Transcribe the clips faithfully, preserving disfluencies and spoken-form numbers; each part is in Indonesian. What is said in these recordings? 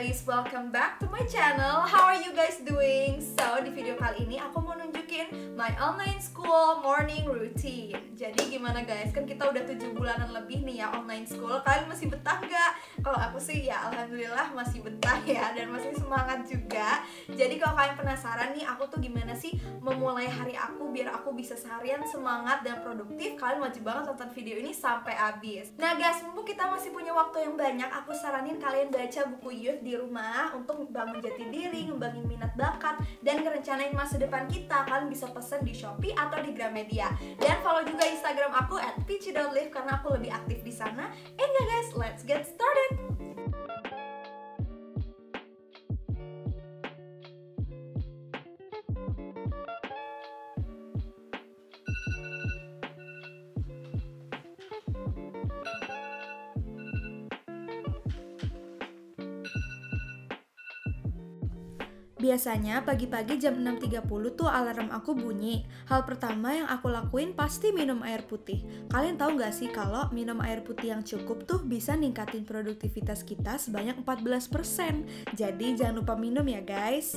Lovelies, welcome back to my channel. How are you guys doing? So, di video kali ini aku mau nunjukin my online school morning routine. Jadi gimana guys, kan kita udah tujuh bulanan lebih nih ya online school. Kalian masih betah nggak? Kalau aku sih ya alhamdulillah masih betah ya, dan masih semangat juga. Jadi kalau kalian penasaran nih aku tuh gimana sih memulai hari aku biar aku bisa seharian semangat dan produktif, kalian wajib banget tonton video ini sampai habis. Nah guys, mumpung kita masih punya waktu yang banyak, aku saranin kalian baca buku Youth di rumah untuk bangun jati diri, ngembangin minat bakat, dan ngerencanain masa depan kita. Kalian bisa pesen di Shopee atau di Gramedia. Dan follow juga Instagram aku at pici dot live karena aku lebih aktif di sana. And ya guys, let's get started. Biasanya pagi-pagi jam enam tiga puluh tuh alarm aku bunyi. Hal pertama yang aku lakuin pasti minum air putih. Kalian tahu nggak sih kalau minum air putih yang cukup tuh bisa ningkatin produktivitas kita sebanyak empat belas persen. Jadi jangan lupa minum ya guys.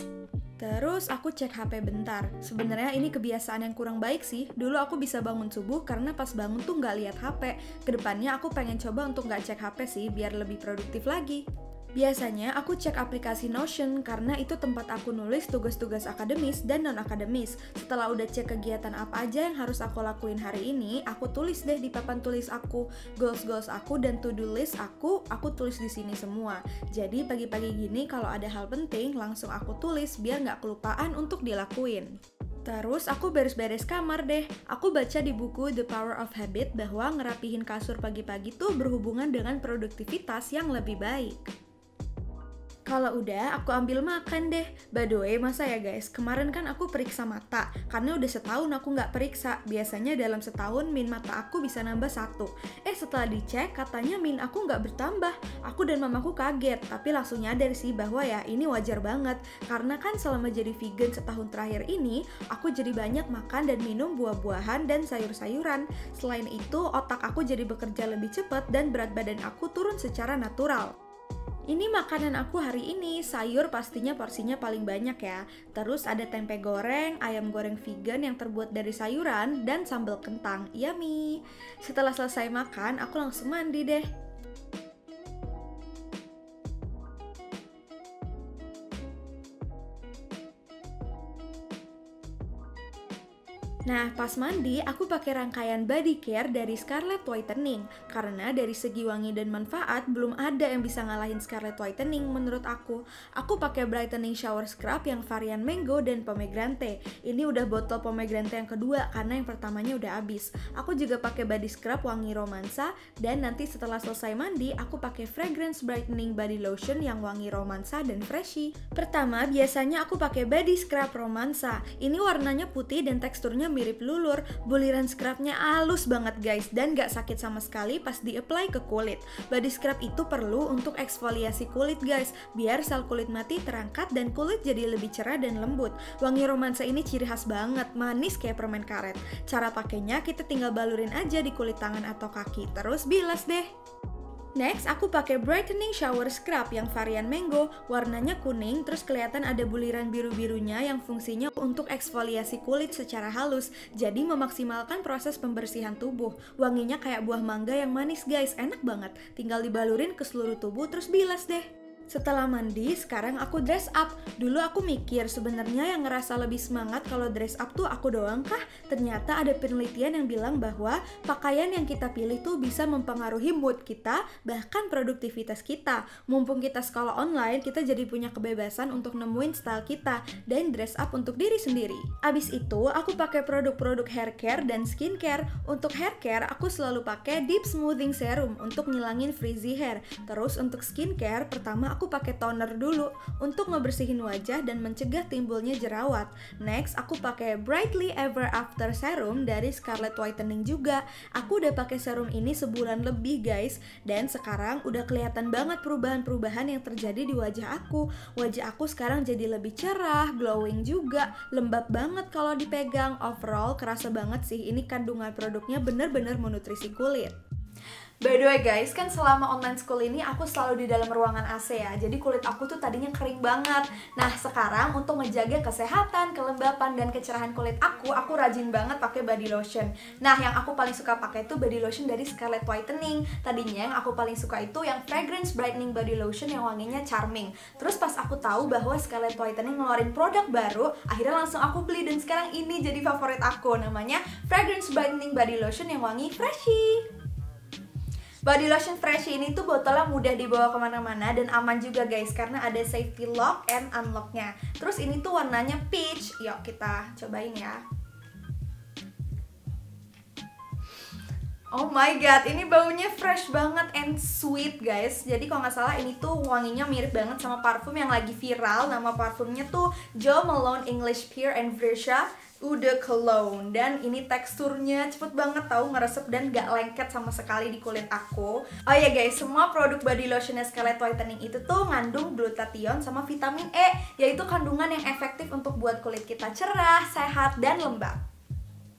Terus aku cek H P bentar. Sebenarnya ini kebiasaan yang kurang baik sih. Dulu aku bisa bangun subuh karena pas bangun tuh nggak lihat H P. Kedepannya aku pengen coba untuk nggak cek H P sih biar lebih produktif lagi. Biasanya aku cek aplikasi Notion karena itu tempat aku nulis tugas-tugas akademis dan non-akademis. Setelah udah cek kegiatan apa aja yang harus aku lakuin hari ini, aku tulis deh di papan tulis aku. Goals-goals aku dan to-do list aku, aku tulis di sini semua. Jadi pagi-pagi gini kalau ada hal penting, langsung aku tulis biar nggak kelupaan untuk dilakuin. Terus aku beres-beres kamar deh. Aku baca di buku The Power of Habit bahwa ngerapihin kasur pagi-pagi tuh berhubungan dengan produktivitas yang lebih baik. Kalau udah, aku ambil makan deh. By the way, masa ya guys, kemarin kan aku periksa mata. Karena udah setahun aku nggak periksa. Biasanya dalam setahun, min mata aku bisa nambah satu. Eh, setelah dicek, katanya min aku nggak bertambah. Aku dan mamaku kaget, tapi langsung nyadar sih bahwa ya ini wajar banget. Karena kan selama jadi vegan setahun terakhir ini, aku jadi banyak makan dan minum buah-buahan dan sayur-sayuran. Selain itu, otak aku jadi bekerja lebih cepat dan berat badan aku turun secara natural. Ini makanan aku hari ini, sayur pastinya porsinya paling banyak ya. Terus ada tempe goreng, ayam goreng vegan yang terbuat dari sayuran, dan sambal kentang, yummy. Setelah selesai makan, aku langsung mandi deh. Nah, pas mandi, aku pakai rangkaian body care dari Scarlett Whitening. Karena dari segi wangi dan manfaat, belum ada yang bisa ngalahin Scarlett Whitening menurut aku. Aku pakai Brightening Shower Scrub yang varian mango dan pomegranate. Ini udah botol pomegranate yang kedua, karena yang pertamanya udah habis. Aku juga pakai body scrub wangi romansa, dan nanti setelah selesai mandi, aku pakai Fragrance Brightening Body Lotion yang wangi romansa dan freshy. Pertama, biasanya aku pakai body scrub romansa. Ini warnanya putih dan teksturnya mirip lulur, buliran scrubnya halus banget guys dan gak sakit sama sekali pas di-apply ke kulit. Body scrub itu perlu untuk eksfoliasi kulit guys, biar sel kulit mati terangkat dan kulit jadi lebih cerah dan lembut. Wangi romansa ini ciri khas banget, manis kayak permen karet. Cara pakainya kita tinggal balurin aja di kulit tangan atau kaki, terus bilas deh. Next, aku pakai Brightening Shower Scrub yang varian mango, warnanya kuning, terus kelihatan ada buliran biru-birunya yang fungsinya untuk eksfoliasi kulit secara halus, jadi memaksimalkan proses pembersihan tubuh. Wanginya kayak buah mangga yang manis guys, enak banget, tinggal dibalurin ke seluruh tubuh terus bilas deh. Setelah mandi, sekarang aku dress up. Dulu aku mikir sebenarnya yang ngerasa lebih semangat kalau dress up tuh aku doang kah? Ternyata ada penelitian yang bilang bahwa pakaian yang kita pilih tuh bisa mempengaruhi mood kita, bahkan produktivitas kita. Mumpung kita sekolah online, kita jadi punya kebebasan untuk nemuin style kita dan dress up untuk diri sendiri. Abis itu, aku pakai produk-produk hair care dan skincare. Untuk hair care, aku selalu pakai Deep Smoothing Serum untuk ngilangin frizzy hair. Terus untuk skincare, pertama aku pakai toner dulu untuk ngebersihin wajah dan mencegah timbulnya jerawat. Next, aku pakai Brightly Ever After Serum dari Scarlett Whitening juga. Aku udah pakai serum ini sebulan lebih guys, dan sekarang udah kelihatan banget perubahan-perubahan yang terjadi di wajah aku. Wajah aku sekarang jadi lebih cerah, glowing juga, lembab banget kalau dipegang. Overall kerasa banget sih ini kandungan produknya bener-bener menutrisi kulit. By the way guys, kan selama online school ini aku selalu di dalam ruangan A C ya. Jadi kulit aku tuh tadinya kering banget. Nah sekarang untuk menjaga kesehatan, kelembapan, dan kecerahan kulit aku, aku rajin banget pakai body lotion. Nah yang aku paling suka pakai tuh body lotion dari Scarlett Whitening. Tadinya yang aku paling suka itu yang Fragrance Brightening Body Lotion yang wanginya charming. Terus pas aku tahu bahwa Scarlett Whitening ngeluarin produk baru, akhirnya langsung aku beli dan sekarang ini jadi favorit aku. Namanya Fragrance Brightening Body Lotion yang wangi freshy. Body lotion fresh ini tuh botolnya mudah dibawa kemana-mana dan aman juga guys, karena ada safety lock and unlocknya. Terus ini tuh warnanya peach, yuk kita cobain ya. Oh my god, ini baunya fresh banget and sweet guys. Jadi kalau nggak salah ini tuh wanginya mirip banget sama parfum yang lagi viral. Nama parfumnya tuh Jo Malone English Pear and Freesia Eau de Cologne. Dan ini teksturnya cepet banget tau ngeresep dan nggak lengket sama sekali di kulit aku. Oh ya guys, semua produk body lotionnya Scarlett Whitening itu tuh ngandung glutathione sama vitamin E, yaitu kandungan yang efektif untuk buat kulit kita cerah, sehat, dan lembab.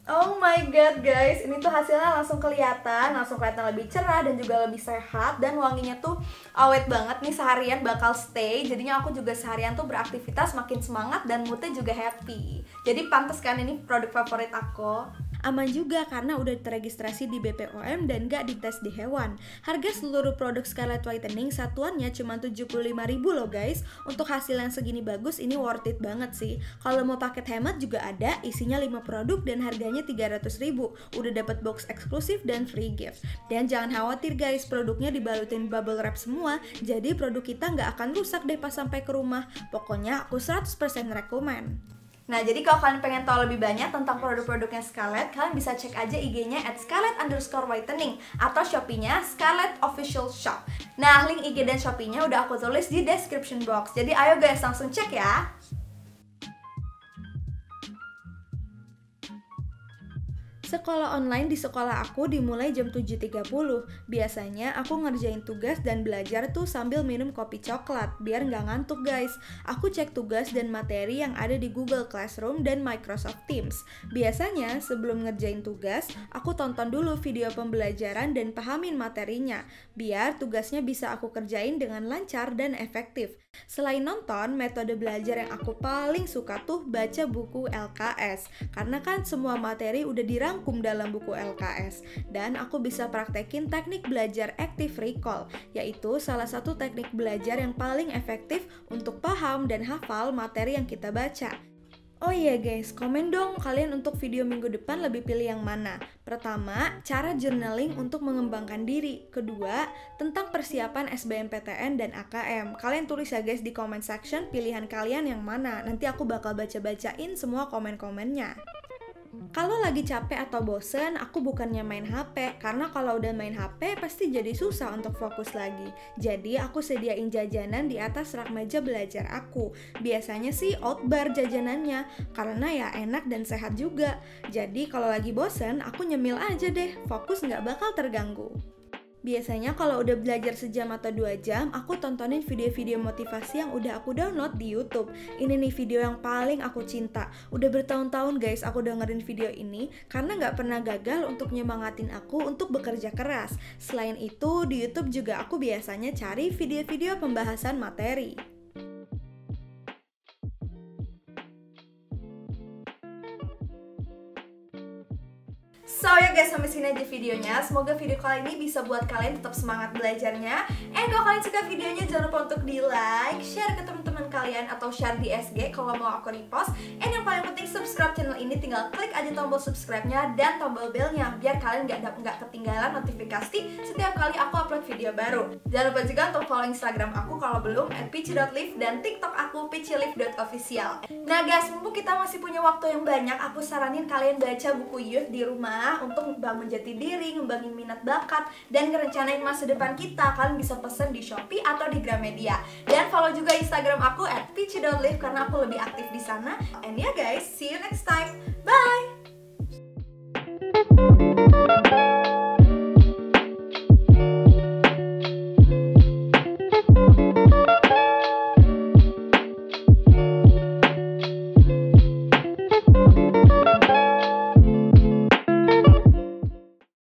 Oh my god guys, ini tuh hasilnya langsung kelihatan, langsung kelihatan lebih cerah dan juga lebih sehat. Dan wanginya tuh awet banget nih, seharian bakal stay. Jadinya aku juga seharian tuh beraktivitas makin semangat dan moodnya juga happy. Jadi pantes kan ini produk favorit aku. Aman juga karena udah teregistrasi di B P O M dan gak dites di hewan. Harga seluruh produk Scarlett Whitening satuannya cuma tujuh puluh lima ribu loh guys. Untuk hasil yang segini bagus ini worth it banget sih. Kalau mau paket hemat juga ada, isinya lima produk dan harganya tiga ratus ribu. Udah dapat box eksklusif dan free gift. Dan jangan khawatir guys, produknya dibalutin bubble wrap semua. Jadi produk kita gak akan rusak deh pas sampai ke rumah. Pokoknya aku seratus persen rekomen. Nah, jadi kalau kalian pengen tahu lebih banyak tentang produk-produknya Scarlett, kalian bisa cek aja I G-nya at Scarlett underscore Whitening atau Shopee-nya Scarlett Official Shop. Nah, link I G dan Shopee-nya udah aku tulis di description box. Jadi ayo guys, langsung cek ya. Sekolah online di sekolah aku dimulai jam tujuh tiga puluh. Biasanya aku ngerjain tugas dan belajar tuh sambil minum kopi coklat, biar nggak ngantuk guys. Aku cek tugas dan materi yang ada di Google Classroom dan Microsoft Teams. Biasanya sebelum ngerjain tugas, aku tonton dulu video pembelajaran dan pahamin materinya, biar tugasnya bisa aku kerjain dengan lancar dan efektif. Selain nonton, metode belajar yang aku paling suka tuh baca buku L K S, karena kan semua materi udah dirangkum dalam buku L K S, dan aku bisa praktekin teknik belajar active recall, yaitu salah satu teknik belajar yang paling efektif untuk paham dan hafal materi yang kita baca. Oh iya guys, komen dong kalian untuk video minggu depan lebih pilih yang mana. Pertama, cara journaling untuk mengembangkan diri. Kedua, tentang persiapan S B M P T N dan A K M. Kalian tulis ya guys di comment section pilihan kalian yang mana. Nanti aku bakal baca-bacain semua komen-komennya. Kalau lagi capek atau bosen, aku bukannya main H P, karena kalau udah main H P pasti jadi susah untuk fokus lagi. Jadi aku sediain jajanan di atas rak meja belajar aku. Biasanya sih oatbar jajanannya, karena ya enak dan sehat juga. Jadi kalau lagi bosen, aku nyemil aja deh, fokus nggak bakal terganggu. Biasanya kalau udah belajar sejam atau dua jam, aku tontonin video-video motivasi yang udah aku download di YouTube. Ini nih video yang paling aku cinta. Udah bertahun-tahun guys aku dengerin video ini, karena nggak pernah gagal untuk nyemangatin aku untuk bekerja keras. Selain itu, di YouTube juga aku biasanya cari video-video pembahasan materi. So ya guys, sampai sini aja videonya. Semoga video kali ini bisa buat kalian tetap semangat belajarnya. And kalau kalian suka videonya, jangan lupa untuk di like, share ke teman-teman kalian, atau share di S G kalau mau aku repost. And yang paling penting, subscribe channel ini. Tinggal klik aja tombol subscribe-nya dan tombol bell-nya, biar kalian gak, gak ketinggalan notifikasi setiap kali aku upload video baru. Jangan lupa juga untuk follow Instagram aku kalau belum, at pici dot live, dan TikTok aku pici live dot official. Nah guys, mumpung kita masih punya waktu yang banyak, aku saranin kalian baca buku youth di rumah untuk membangun jati diri, ngembangin minat bakat, dan ngerencanain masa depan kita. Kalian bisa pesen di Shopee atau di Gramedia. Dan follow juga Instagram aku at pici dot live karena aku lebih aktif di sana. And yeah guys, see you next time. Bye!